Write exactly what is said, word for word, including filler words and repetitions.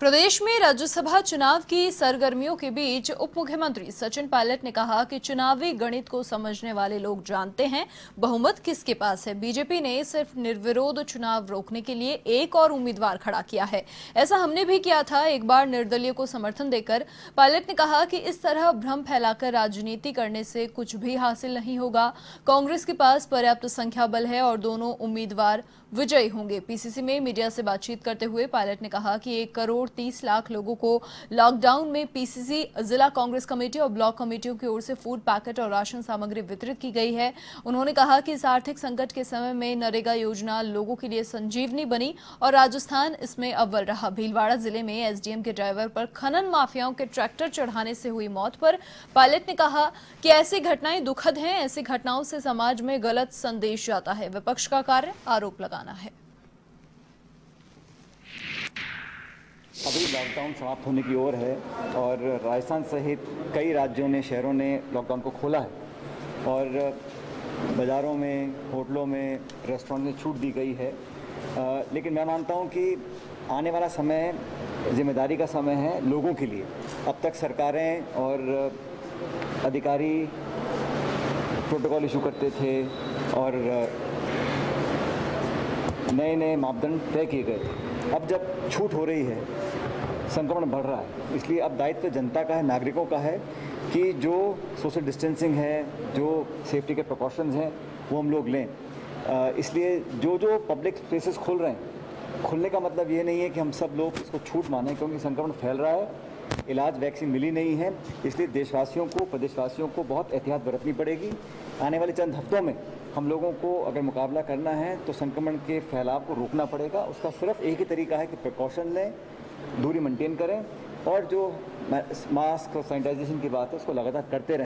प्रदेश में राज्यसभा चुनाव की सरगर्मियों के बीच उप मुख्यमंत्री सचिन पायलट ने कहा कि चुनावी गणित को समझने वाले लोग जानते हैं बहुमत किसके पास है। बीजेपी ने सिर्फ निर्विरोध चुनाव रोकने के लिए एक और उम्मीदवार खड़ा किया है। ऐसा हमने भी किया था। एक बार निर्दलीय को समर्थन देकर पायलट ने कहा कि इस तरह भ्रम फैलाकर राजनीति करने से कुछ भी हासिल नहीं होगा। कांग्रेस के पास पर्याप्त संख्या बल है और दोनों उम्मीदवार विजयी होंगे। पीसीसी में मीडिया से बातचीत करते हुए पायलट ने कहा कि एक करोड़ तीस लाख लोगों को लॉकडाउन में पीसीसी, जिला कांग्रेस कमेटी और ब्लॉक कमेटियों की ओर से फूड पैकेट और राशन सामग्री वितरित की गई है। उन्होंने कहा कि इस आर्थिक संकट के समय में नरेगा योजना लोगों के लिए संजीवनी बनी और राजस्थान इसमें अव्वल रहा। भीलवाड़ा जिले में एसडीएम के ड्राइवर पर खनन माफियाओं के ट्रैक्टर चढ़ाने से हुई मौत पर पायलट ने कहा कि ऐसी घटनाएं दुखद हैं। ऐसी घटनाओं से समाज में गलत संदेश जाता है। विपक्ष का कार्य आरोप लगाना है। अभी लॉकडाउन समाप्त होने की ओर है और राजस्थान सहित कई राज्यों ने, शहरों ने लॉकडाउन को खोला है और बाज़ारों में, होटलों में, रेस्टोरेंट में छूट दी गई है। आ, लेकिन मैं मानता हूं कि आने वाला समय जिम्मेदारी का समय है लोगों के लिए। अब तक सरकारें और अधिकारी प्रोटोकॉल इशू करते थे और नए नए मापदंड तय किए गए थे। अब जब छूट हो रही है, संक्रमण बढ़ रहा है, इसलिए अब दायित्व जनता का है, नागरिकों का है कि जो सोशल डिस्टेंसिंग है, जो सेफ्टी के प्रिकॉशंस हैं, वो हम लोग लें। इसलिए जो जो पब्लिक प्लेसेस खुल रहे हैं, खुलने का मतलब ये नहीं है कि हम सब लोग इसको छूट माने, क्योंकि संक्रमण फैल रहा है, इलाज वैक्सीन मिली नहीं है। इसलिए देशवासियों को, प्रदेशवासियों को बहुत एहतियात बरतनी पड़ेगी। आने वाले चंद हफ्तों में हम लोगों को अगर मुकाबला करना है तो संक्रमण के फैलाव को रोकना पड़ेगा। उसका सिर्फ एक ही तरीका है कि प्रिकॉशन लें, दूरी मेंटेन करें और जो मास्क और सैनिटाइजेशन की बात है उसको लगातार करते रहें।